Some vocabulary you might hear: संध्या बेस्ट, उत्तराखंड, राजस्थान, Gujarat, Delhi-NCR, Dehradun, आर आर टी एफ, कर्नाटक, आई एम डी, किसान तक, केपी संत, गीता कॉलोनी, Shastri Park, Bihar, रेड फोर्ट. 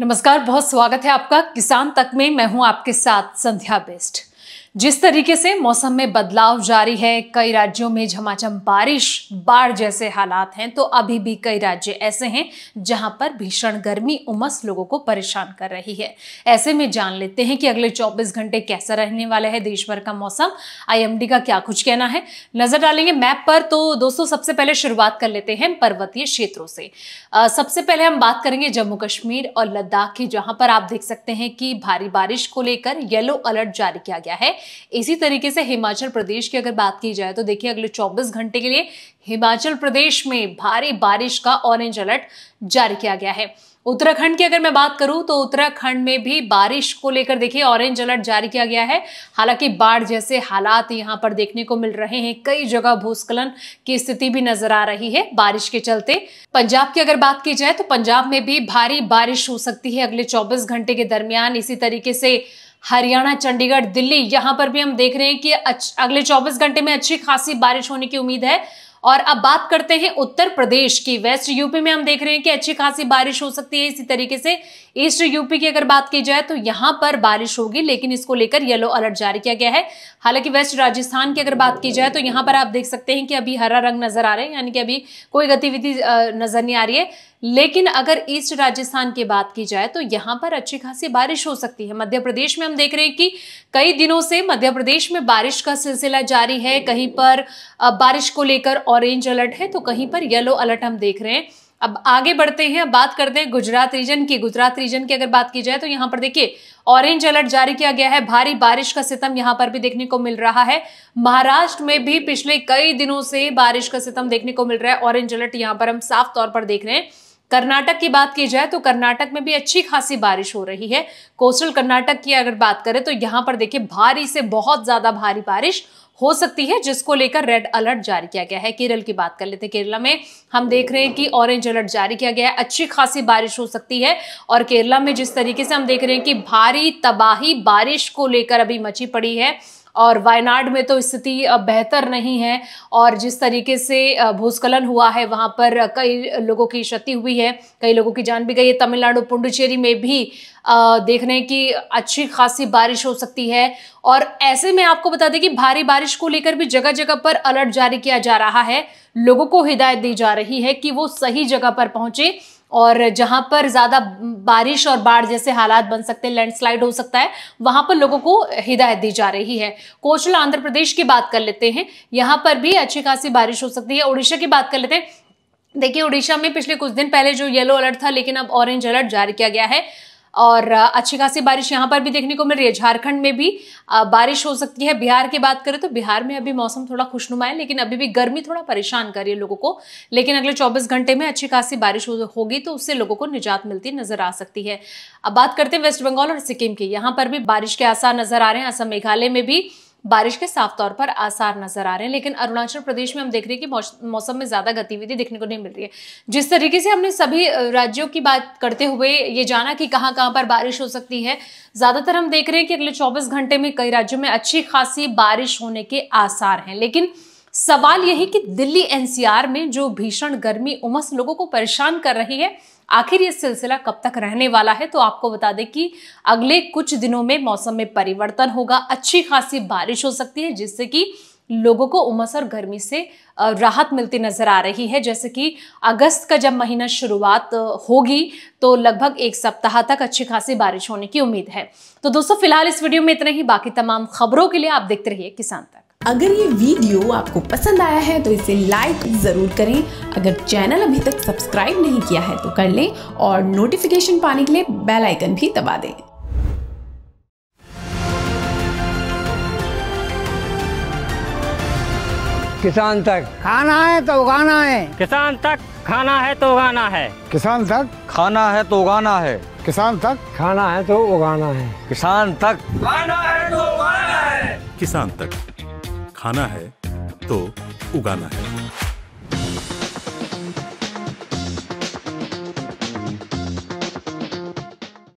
नमस्कार, बहुत स्वागत है आपका किसान तक में। मैं हूं आपके साथ संध्या बेस्ट। जिस तरीके से मौसम में बदलाव जारी है, कई राज्यों में झमाझम बारिश, बाढ़ जैसे हालात हैं, तो अभी भी कई राज्य ऐसे हैं जहां पर भीषण गर्मी, उमस लोगों को परेशान कर रही है। ऐसे में जान लेते हैं कि अगले 24 घंटे कैसा रहने वाला है देश भर का मौसम। IMD का क्या कुछ कहना है, नजर डालेंगे मैप पर। तो दोस्तों, सबसे पहले शुरुआत कर लेते हैं पर्वतीय क्षेत्रों से। सबसे पहले हम बात करेंगे जम्मू कश्मीर और लद्दाख की, जहां पर आप देख सकते हैं कि भारी बारिश को लेकर येलो अलर्ट जारी किया गया है। इसी तरीके से हिमाचल प्रदेश की अगर बात की जाए तो देखिए, अगले 24 घंटे के लिए हिमाचल प्रदेश में भारी बारिश का ऑरेंज अलर्ट जारी किया गया है। उत्तराखंड की अगर मैं बात करूं तो उत्तराखंड में भी बारिश को लेकर देखिए ऑरेंज अलर्ट जारी किया गया है। हालांकि बाढ़ जैसे हालात यहां पर देखने को मिल रहे हैं, कई जगह भूस्खलन की स्थिति भी नजर आ रही है बारिश के चलते। पंजाब की अगर बात की जाए तो पंजाब में भी भारी बारिश हो सकती है अगले 24 घंटे के दरमियान। इसी तरीके से हरियाणा, चंडीगढ़, दिल्ली, यहाँ पर भी हम देख रहे हैं कि अगले 24 घंटे में अच्छी खासी बारिश होने की उम्मीद है। और अब बात करते हैं उत्तर प्रदेश की। वेस्ट यूपी में हम देख रहे हैं कि अच्छी खासी बारिश हो सकती है। इसी तरीके से ईस्ट यूपी की अगर बात की जाए तो यहाँ पर बारिश होगी, लेकिन इसको लेकर येलो अलर्ट जारी किया गया है। हालांकि वेस्ट राजस्थान की अगर बात की जाए तो यहाँ पर आप देख सकते हैं कि अभी हरा रंग नजर आ रहा है, यानी कि अभी कोई गतिविधि नजर नहीं आ रही है। लेकिन अगर ईस्ट राजस्थान की बात की जाए तो यहाँ पर अच्छी खासी बारिश हो सकती है। मध्य प्रदेश में हम देख रहे हैं कि कई दिनों से मध्य प्रदेश में बारिश का सिलसिला जारी है। कहीं पर बारिश को लेकर ऑरेंज अलर्ट है तो कहीं पर येलो अलर्ट हम देख रहे हैं। अब आगे बढ़ते हैं, अब बात करते हैं गुजरात रीजन की। गुजरात रीजन की अगर बात की जाए तो यहाँ पर देखिए ऑरेंज अलर्ट जारी किया गया है। भारी बारिश का सितम यहाँ पर भी देखने को मिल रहा है। महाराष्ट्र में भी पिछले कई दिनों से बारिश का सितम देखने को मिल रहा है, ऑरेंज अलर्ट यहाँ पर हम साफ तौर पर देख रहे हैं। कर्नाटक की बात की जाए तो कर्नाटक में भी अच्छी खासी बारिश हो रही है। कोस्टल कर्नाटक की अगर बात करें तो यहाँ पर देखिए भारी से बहुत ज्यादा भारी बारिश हो सकती है, जिसको लेकर रेड अलर्ट जारी किया गया है। केरल की बात कर लेते हैं। केरला में हम देख रहे हैं कि ऑरेंज अलर्ट जारी किया गया है, अच्छी खासी बारिश हो सकती है। और केरला में जिस तरीके से हम देख रहे हैं कि भारी तबाही बारिश को लेकर अभी मची पड़ी है। और वायनाड में तो स्थिति बेहतर नहीं है, और जिस तरीके से भूस्खलन हुआ है वहाँ पर कई लोगों की क्षति हुई है, कई लोगों की जान भी गई है। तमिलनाडु, पुडुचेरी में भी देख रहे हैं कि अच्छी खासी बारिश हो सकती है। और ऐसे में आपको बता दें कि भारी बारिश को लेकर भी जगह जगह पर अलर्ट जारी किया जा रहा है। लोगों को हिदायत दी जा रही है कि वो सही जगह पर पहुँचे, और जहां पर ज्यादा बारिश और बाढ़ जैसे हालात बन सकते हैं, लैंडस्लाइड हो सकता है, वहां पर लोगों को हिदायत दी जा रही है। कोस्टल आंध्र प्रदेश की बात कर लेते हैं, यहां पर भी अच्छी खासी बारिश हो सकती है। उड़ीसा की बात कर लेते हैं, देखिए उड़ीसा में पिछले कुछ दिन पहले जो येलो अलर्ट था, लेकिन अब ऑरेंज अलर्ट जारी किया गया है, और अच्छी खासी बारिश यहाँ पर भी देखने को मिल रही है। झारखंड में भी बारिश हो सकती है। बिहार की बात करें तो बिहार में अभी मौसम थोड़ा खुशनुमा है, लेकिन अभी भी गर्मी थोड़ा परेशान कर रही है लोगों को। लेकिन अगले 24 घंटे में अच्छी खासी बारिश होगी तो उससे लोगों को निजात मिलती नजर आ सकती है। अब बात करते हैं वेस्ट बंगाल और सिक्किम की। यहाँ पर भी बारिश के आसार नजर आ रहे हैं। असम, मेघालय में भी बारिश के साफ तौर पर आसार नजर आ रहे हैं। लेकिन अरुणाचल प्रदेश में हम देख रहे हैं कि मौसम में ज्यादा गतिविधि देखने को नहीं मिल रही है। जिस तरीके से हमने सभी राज्यों की बात करते हुए ये जाना कि कहां कहां पर बारिश हो सकती है, ज्यादातर हम देख रहे हैं कि अगले 24 घंटे में कई राज्यों में अच्छी खासी बारिश होने के आसार हैं। लेकिन सवाल यही कि दिल्ली NCR में जो भीषण गर्मी, उमस लोगों को परेशान कर रही है, आखिर ये सिलसिला कब तक रहने वाला है। तो आपको बता दें कि अगले कुछ दिनों में मौसम में परिवर्तन होगा, अच्छी खासी बारिश हो सकती है, जिससे कि लोगों को उमस और गर्मी से राहत मिलती नजर आ रही है। जैसे कि अगस्त का जब महीना शुरुआत होगी तो लगभग एक सप्ताह तक अच्छी खासी बारिश होने की उम्मीद है। तो दोस्तों, फिलहाल इस वीडियो में इतना ही। बाकी तमाम खबरों के लिए आप देखते रहिए किसान तक। अगर ये वीडियो आपको पसंद आया है तो इसे लाइक जरूर करें। अगर चैनल अभी तक सब्सक्राइब नहीं किया है तो कर लें, और नोटिफिकेशन पाने के लिए बेल आइकन भी दबा दें। किसान तक खाना है तो उगाना है। किसान तक खाना है तो उगाना है। किसान तक खाना है तो उगाना है। किसान तक खाना है तो उगाना है। किसान तक खाना है तो उगाना है। किसान तक खाना है तो उगाना है।